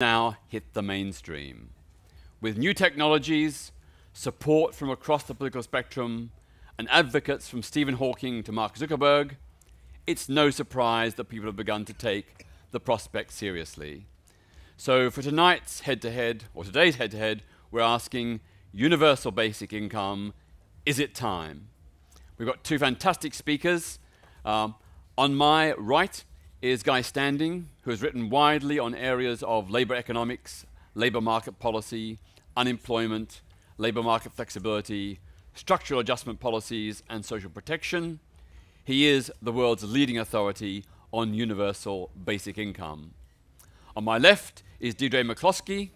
now hit the mainstream. With new technologies, support from across the political spectrum, and advocates from Stephen Hawking to Mark Zuckerberg, it's no surprise that people have begun to take the prospect seriously. So for tonight's head-to-head, or today's head-to-head, we're asking, universal basic income, is it time? We've got two fantastic speakers. On my right is Guy Standing, who has written widely on areas of labor economics, labor market policy, unemployment, labor market flexibility, structural adjustment policies, and social protection. He is the world's leading authority on universal basic income. On my left is Deirdre McCloskey,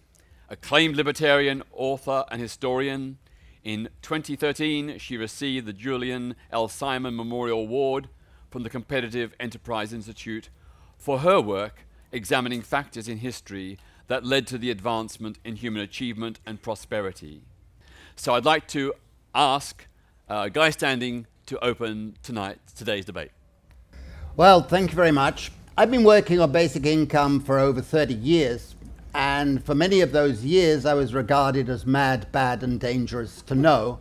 acclaimed libertarian, author, and historian. In 2013, she received the Julian L. Simon Memorial Award from the Competitive Enterprise Institute for her work examining factors in history that led to the advancement in human achievement and prosperity. So I'd like to ask Guy Standing to open today's debate. Well, thank you very much. I've been working on basic income for over 30 years, and for many of those years I was regarded as mad, bad, and dangerous to know.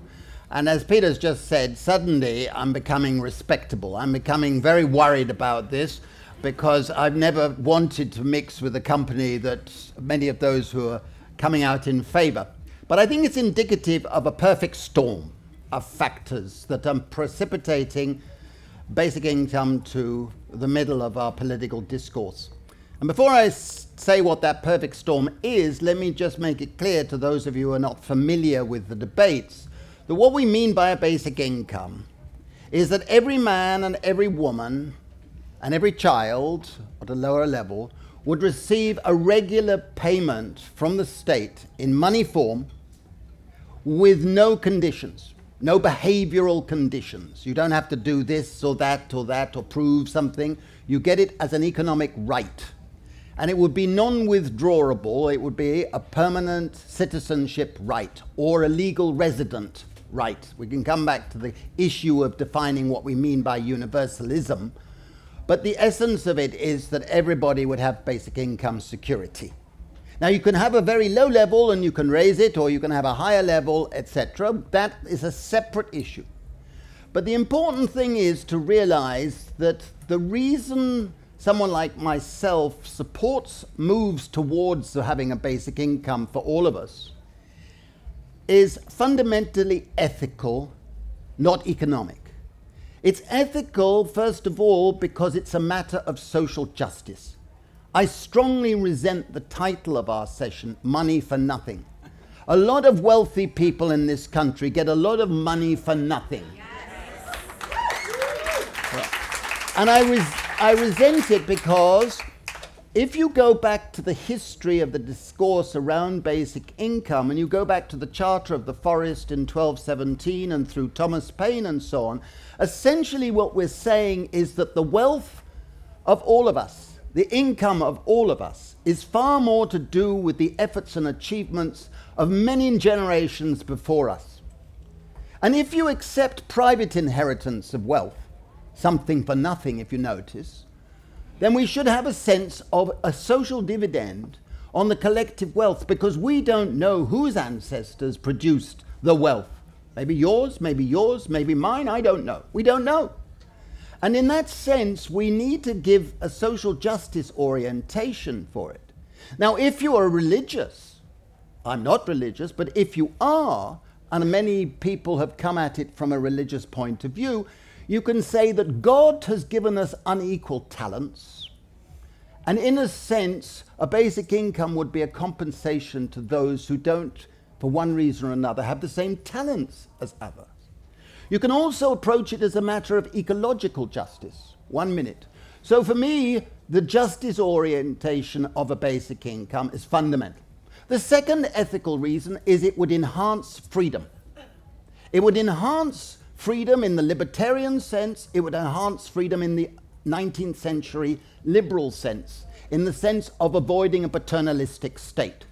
And as Peter's just said, suddenly I'm becoming respectable. I'm becoming very worried about this, because I've never wanted to mix with a company that many of those who are coming out in favor. But I think it's indicative of a perfect storm of factors that are precipitating basic income to the middle of our political discourse. And before I say what that perfect storm is, let me just make it clear to those of you who are not familiar with the debates that what we mean by a basic income is that every man and every woman and every child at a lower level would receive a regular payment from the state in money form with no conditions, no behavioral conditions. You don't have to do this or that or that or prove something. You get it as an economic right. And it would be non-withdrawable. It would be a permanent citizenship right or a legal resident right. We can come back to the issue of defining what we mean by universalism. But the essence of it is that everybody would have basic income security. Now, you can have a very low level and you can raise it, or you can have a higher level, etc. That is a separate issue. But the important thing is to realize that the reason someone like myself supports moves towards having a basic income for all of us is fundamentally ethical, not economic. It's ethical, first of all, because it's a matter of social justice. I strongly resent the title of our session, Money for Nothing. A lot of wealthy people in this country get a lot of money for nothing. Yes. Yes. And I resent it because if you go back to the history of the discourse around basic income, and you go back to the Charter of the Forest in 1217 and through Thomas Paine and so on, essentially what we're saying is that the wealth of all of us, the income of all of us, is far more to do with the efforts and achievements of many generations before us. And if you accept private inheritance of wealth, something for nothing if you notice, then we should have a sense of a social dividend on the collective wealth, because we don't know whose ancestors produced the wealth. Maybe yours, maybe yours, maybe mine, I don't know. We don't know. And in that sense, we need to give a social justice orientation for it. Now, if you are religious, I'm not religious, but if you are, and many people have come at it from a religious point of view, you can say that God has given us unequal talents, and in a sense, a basic income would be a compensation to those who don't, for one reason or another, have the same talents as others. You can also approach it as a matter of ecological justice. 1 minute. So for me, the justice orientation of a basic income is fundamental. The second ethical reason is it would enhance freedom. It would enhance freedom in the libertarian sense, it would enhance freedom in the 19th century liberal sense, in the sense of avoiding a paternalistic state.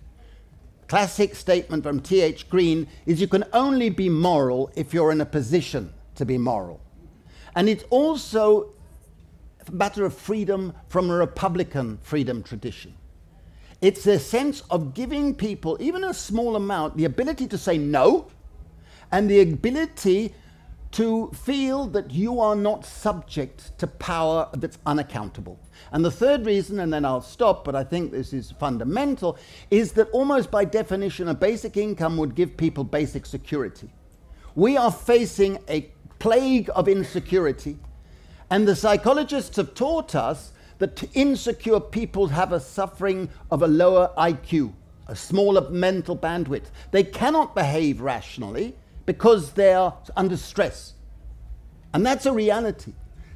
Classic statement from T.H. Green is you can only be moral if you're in a position to be moral. And it's also a matter of freedom from a republican freedom tradition. It's a sense of giving people, even a small amount, the ability to say no and the ability to feel that you are not subject to power that's unaccountable. And the third reason, and then I'll stop, but I think this is fundamental, is that almost by definition, a basic income would give people basic security. We are facing a plague of insecurity, and the psychologists have taught us that insecure people have a suffering of a lower IQ, a smaller mental bandwidth. They cannot behave rationally because they are under stress. And that's a reality.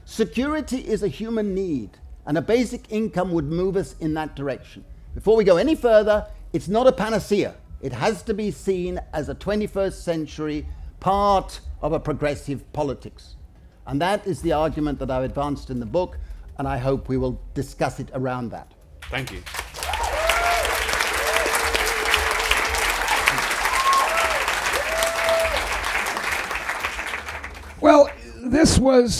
Security is a human need, and a basic income would move us in that direction. Before we go any further, it's not a panacea. It has to be seen as a 21st century part of a progressive politics. And that is the argument that I've advanced in the book, and I hope we will discuss it around that. Thank you. Well, this was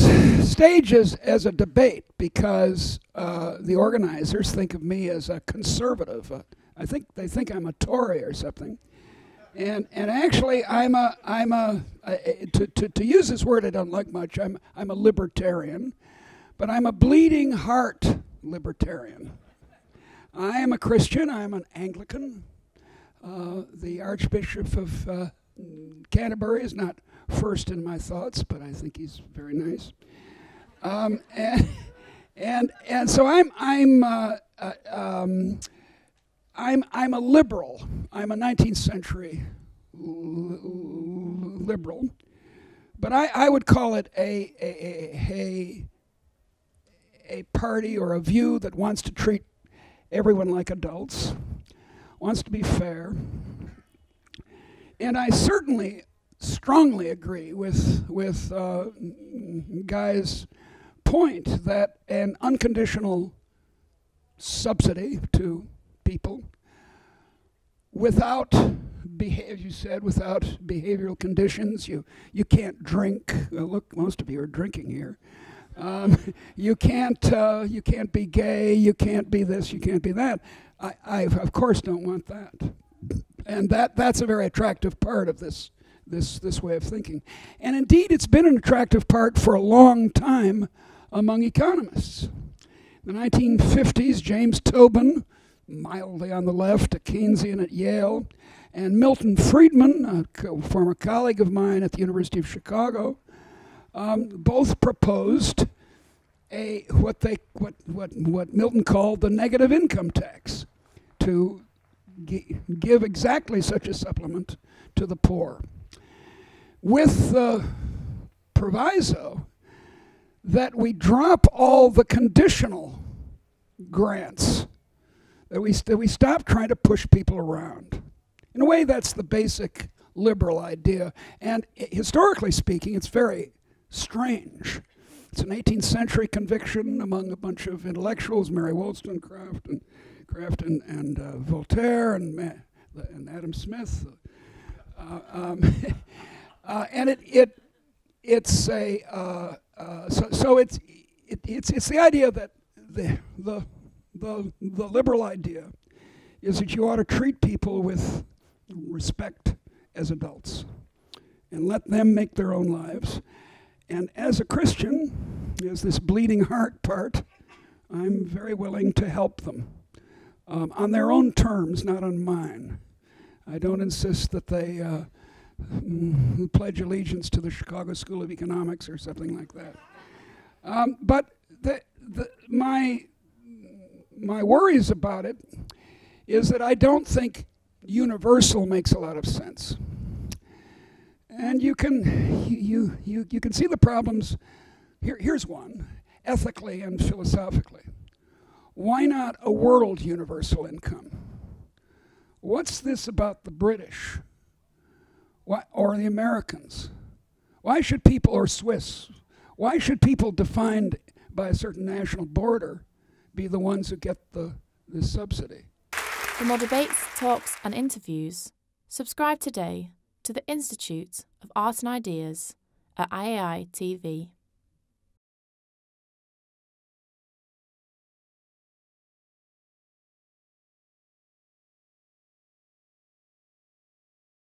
staged as a debate because the organizers think of me as a conservative. I think they think I'm a Tory or something. And actually, to use this word I don't like much, I'm a libertarian. But I'm a bleeding heart libertarian. I am a Christian. I am an Anglican. The Archbishop of Canterbury is not first in my thoughts, but I think he's very nice. And so I'm a liberal. I'm a 19th century liberal, but I would call it a party or a view that wants to treat everyone like adults, wants to be fair. And I certainly strongly agree with Guy's point that an unconditional subsidy to people without behavior, you said, without behavioral conditions, you can't drink. Look, most of you are drinking here. You can't be gay, you can't be this, you can't be that. I of course don't want that, and that's a very attractive part of this way of thinking. And indeed, it's been an attractive part for a long time among economists. In the 1950s, James Tobin, mildly on the left, a Keynesian at Yale, and Milton Friedman, a former colleague of mine at the University of Chicago, both proposed what Milton called the negative income tax, to give exactly such a supplement to the poor, with the proviso that we drop all the conditional grants, that we stop trying to push people around. In a way, that's the basic liberal idea, and historically speaking, it's very strange. It's an 18th century conviction among a bunch of intellectuals, Mary Wollstonecraft and Voltaire and Adam Smith, and it's the idea that the liberal idea is that you ought to treat people with respect as adults and let them make their own lives. And as a Christian, as this bleeding heart part, I'm very willing to help them on their own terms, not on mine. I don't insist that they pledge allegiance to the Chicago School of Economics or something like that. But my worries about it is that I don't think universal makes a lot of sense. And you can see the problems. Here's one, ethically and philosophically. Why not a world universal income? What's this about the British? Why, or the Americans? Why should people, or Swiss, why should people defined by a certain national border be the ones who get the subsidy? For more debates, talks, and interviews, subscribe today to the Institute of Art and Ideas at IAI TV.